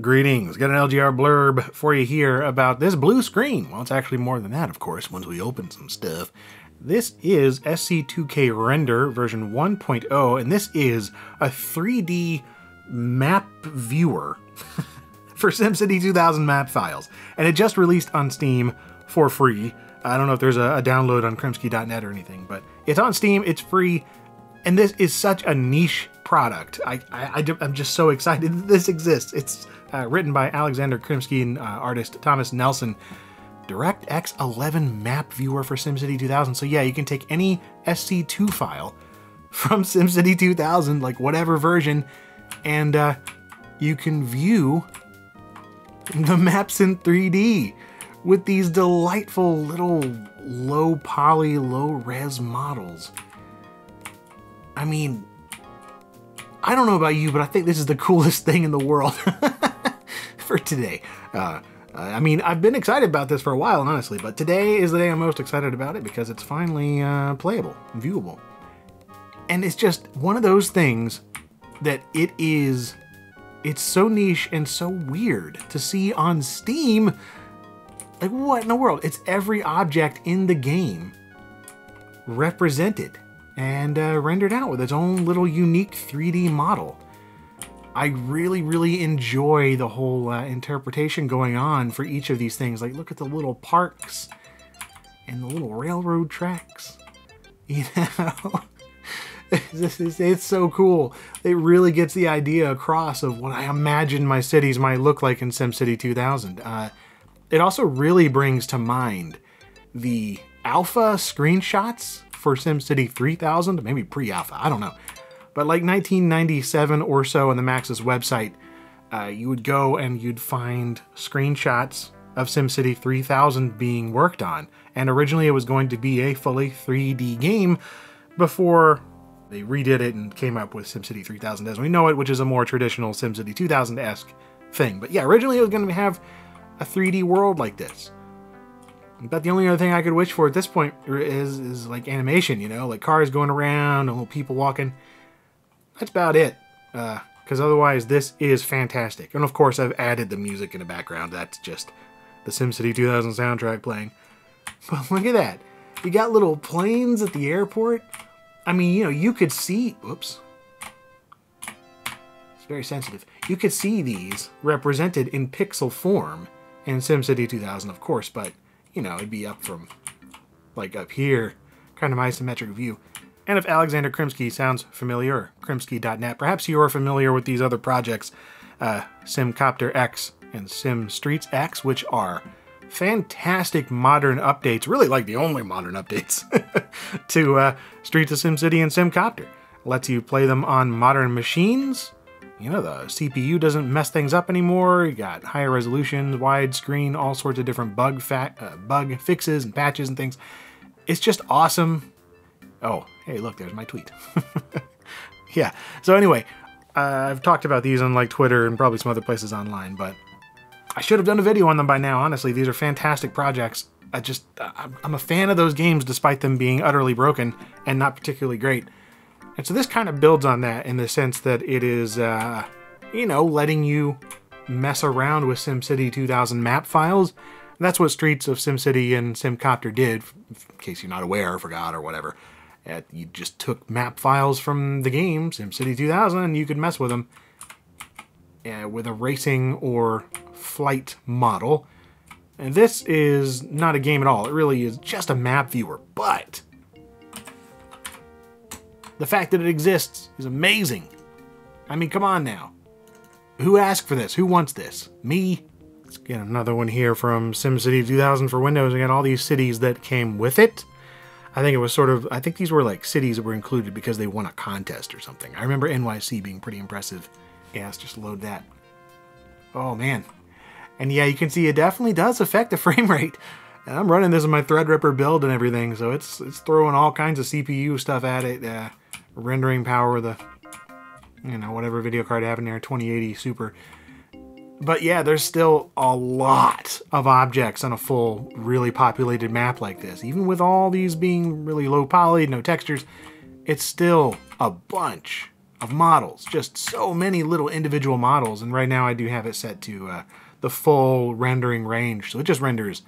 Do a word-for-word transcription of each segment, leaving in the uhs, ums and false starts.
Greetings, got an L G R blurb for you here about this blue screen. Well, it's actually more than that, of course, once we open some stuff. This is S C two K Render version one point oh, and this is a three D map viewer for SimCity two thousand map files. And it just released on Steam for free. I don't know if there's a, a download on Krimsky dot net or anything, but it's on Steam, it's free, and this is such a niche product. I, I, I, I'm just so excited that this exists. It's uh, written by Alexander Krimsky and uh, artist Thomas Nelson. DirectX eleven map viewer for SimCity two thousand. So yeah, you can take any S C two file from SimCity two thousand, like whatever version, and uh, you can view the maps in three D with these delightful little low poly, low res models. I mean, I don't know about you, but I think this is the coolest thing in the world for today. Uh, I mean, I've been excited about this for a while, honestly, but today is the day I'm most excited about it because it's finally uh, playable, viewable. And it's just one of those things that it is, it's so niche and so weird to see on Steam. Like, what in the world? It's every object in the game represented and uh, rendered out with its own little unique three D model. I really, really enjoy the whole uh, interpretation going on for each of these things. Like, look at the little parks and the little railroad tracks, you know? it's, it's, it's so cool. It really gets the idea across of what I imagine my cities might look like in SimCity two thousand. Uh, it also really brings to mind the alpha screenshots for SimCity three thousand, maybe pre-alpha, I don't know. But like nineteen ninety-seven or so on the Maxis website, uh, you would go and you'd find screenshots of SimCity three thousand being worked on. And originally it was going to be a fully three D game before they redid it and came up with SimCity three thousand as we know it, which is a more traditional SimCity two thousand-esque thing. But yeah, originally it was going to have a three D world like this. But the only other thing I could wish for at this point is, is like animation, you know, like cars going around and little people walking. That's about it, because uh, otherwise this is fantastic. And of course I've added the music in the background. That's just the SimCity two thousand soundtrack playing. But look at that. You got little planes at the airport. I mean, you know, you could see, oops, it's very sensitive. You could see these represented in pixel form in SimCity two thousand, of course, but you know, it'd be up from, like up here, kind of isometric view. And if Alexander Krimsky sounds familiar, Krimsky dot net, perhaps you are familiar with these other projects, uh, SimCopter X and SimStreets X, which are fantastic modern updates, really like the only modern updates to uh, Streets of SimCity and SimCopter. Lets you play them on modern machines. You know, the C P U doesn't mess things up anymore. You got higher resolutions, widescreen, all sorts of different bug, fa uh, bug fixes and patches and things. It's just awesome. Oh, hey, look, there's my tweet. Yeah, so anyway, uh, I've talked about these on like Twitter and probably some other places online, but I should have done a video on them by now, honestly. These are fantastic projects. I just, I'm a fan of those games despite them being utterly broken and not particularly great. And so this kind of builds on that in the sense that it is, uh, you know, letting you mess around with SimCity two thousand map files. And that's what Streets of SimCity and SimCopter did, in case you're not aware or forgot or whatever. At, you just took map files from the game, SimCity two thousand, and you could mess with them uh, with a racing or flight model. And this is not a game at all. It really is just a map viewer, but the fact that it exists is amazing. I mean, come on now. Who asked for this? Who wants this? Me? Let's get another one here from SimCity two thousand for Windows. I got all these cities that came with it. I think it was sort of, I think these were like cities that were included because they won a contest or something. I remember N Y C being pretty impressive. Yeah, let's just load that. Oh man. And yeah, you can see it definitely does affect the frame rate. And I'm running this in my Threadripper build and everything, so it's it's throwing all kinds of C P U stuff at it. Uh, rendering power, the, you know, whatever video card I have in there, twenty eighty Super. But yeah, there's still a lot of objects on a full, really populated map like this. Even with all these being really low poly, no textures, it's still a bunch, of models, just so many little individual models. And right now I do have it set to uh, the full rendering range, so it just renders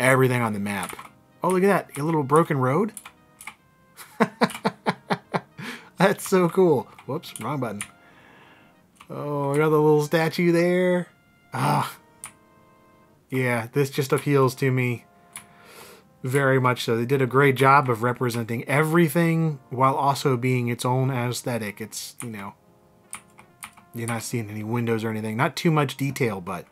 everything on the map. Oh, look at that, a little broken road. That's so cool. Whoops, wrong button. Oh, another little statue there. Ah, yeah, this just appeals to me very much so. They did a great job of representing everything while also being its own aesthetic. It's, you know, you're not seeing any windows or anything. Not too much detail, but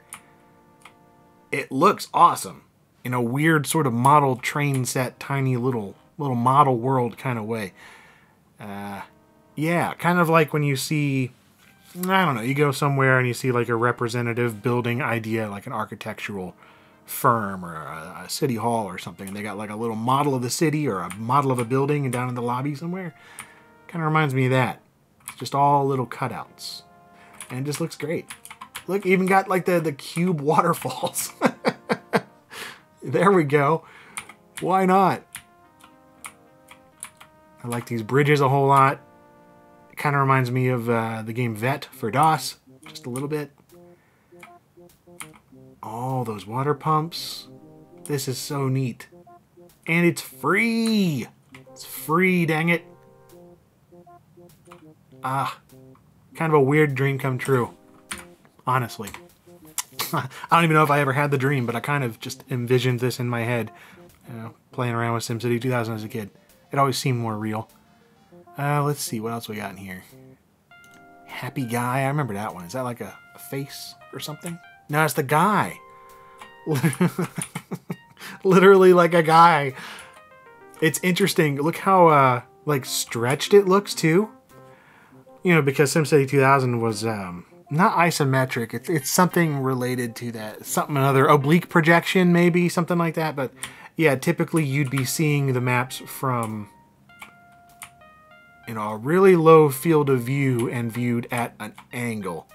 it looks awesome in a weird sort of model train set, tiny little little model world kind of way. Uh, yeah, kind of like when you see, I don't know, you go somewhere and you see like a representative building idea, like an architectural firm or a, a city hall or something, and they got like a little model of the city or a model of a building down in the lobby somewhere. Kind of reminds me of that. It's just all little cutouts. And it just looks great. Look, even got like the, the cube waterfalls. There we go. Why not? I like these bridges a whole lot. It kind of reminds me of uh, the game V E T for DOS, just a little bit. All those water pumps. This is so neat. And it's free! It's free, dang it. Ah, kind of a weird dream come true, honestly. I don't even know if I ever had the dream, but I kind of just envisioned this in my head, you know, playing around with SimCity two thousand as a kid. It always seemed more real. Uh, let's see, what else we got in here? Happy guy, I remember that one. Is that like a, a face or something? No, it's the guy. Literally like a guy. It's interesting. Look how uh, like stretched it looks too. You know, because SimCity two thousand was um, not isometric. It's, it's something related to that. Something another oblique projection maybe, something like that, but yeah, typically you'd be seeing the maps from, you know, a really low field of view and viewed at an angle.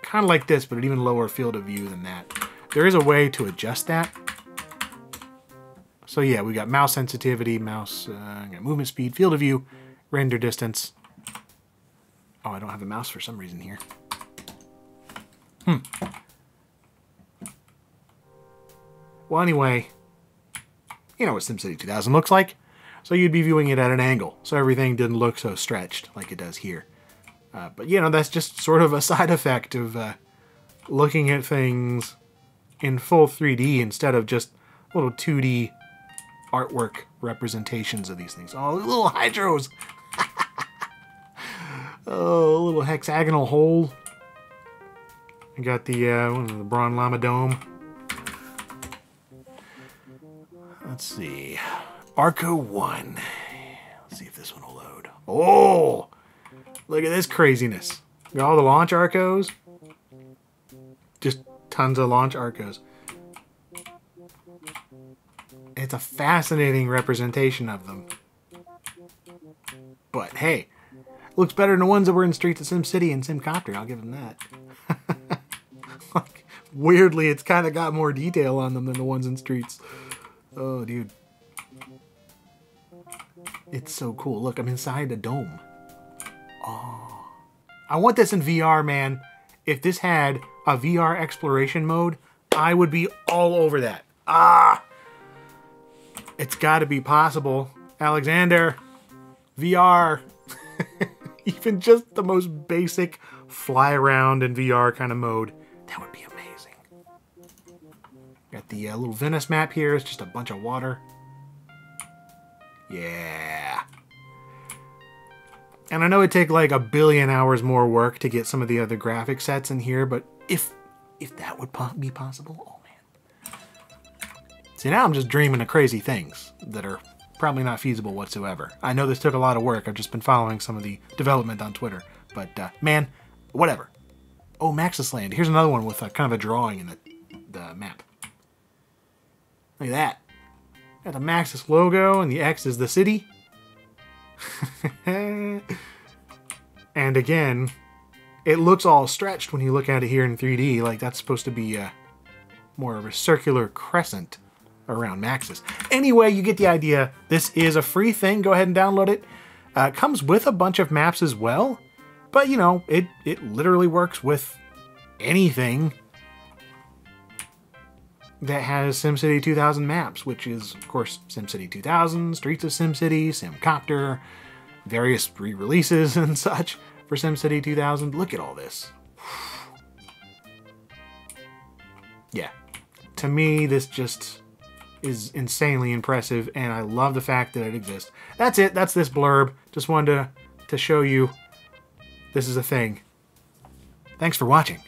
Kind of like this, but an even lower field of view than that. There is a way to adjust that. So yeah, we got mouse sensitivity, mouse uh, movement speed, field of view, render distance. Oh, I don't have a mouse for some reason here. Hmm. Well, anyway, you know what SimCity two thousand looks like. So you'd be viewing it at an angle. So everything didn't look so stretched like it does here. Uh, but you know, that's just sort of a side effect of uh, looking at things in full three D instead of just little two D artwork representations of these things. Oh, little hydros. Oh, a little hexagonal hole. I got the, uh, one of the Braun Llama Dome. Let's see, Arco one. Let's see if this one will load. Oh, look at this craziness. Got all the launch Arcos. Just tons of launch Arcos. It's a fascinating representation of them. But hey, looks better than the ones that were in Streets of SimCity and SimCopter, I'll give them that. Like, weirdly, it's kind of got more detail on them than the ones in Streets. Oh, dude. It's so cool. Look, I'm inside a dome. Oh. I want this in V R, man. If this had a V R exploration mode, I would be all over that. Ah! It's gotta be possible. Alexander, V R. Even just the most basic fly around in V R kind of mode. That would be amazing. Got the uh, little Venice map here. It's just a bunch of water. Yeah. And I know it'd take like a billion hours more work to get some of the other graphic sets in here, but if if that would po be possible, oh man. See, now I'm just dreaming of crazy things that are probably not feasible whatsoever. I know this took a lot of work. I've just been following some of the development on Twitter, but uh, man, whatever. Oh, Maxis Land. Here's another one with uh, kind of a drawing in the, the map. Look at that. Got the Maxis logo, and the X is the city. And again, it looks all stretched when you look at it here in three D. Like, that's supposed to be uh, more of a circular crescent around Maxis. Anyway, you get the idea. This is a free thing. Go ahead and download it. Uh, it comes with a bunch of maps as well. But, you know, it, it literally works with anything that has SimCity two thousand maps, which is, of course, SimCity two thousand, Streets of SimCity, SimCopter, various re-releases and such for SimCity two thousand. Look at all this. Yeah. To me, this just is insanely impressive, and I love the fact that it exists. That's it. That's this blurb. Just wanted to, to show you this is a thing. Thanks for watching.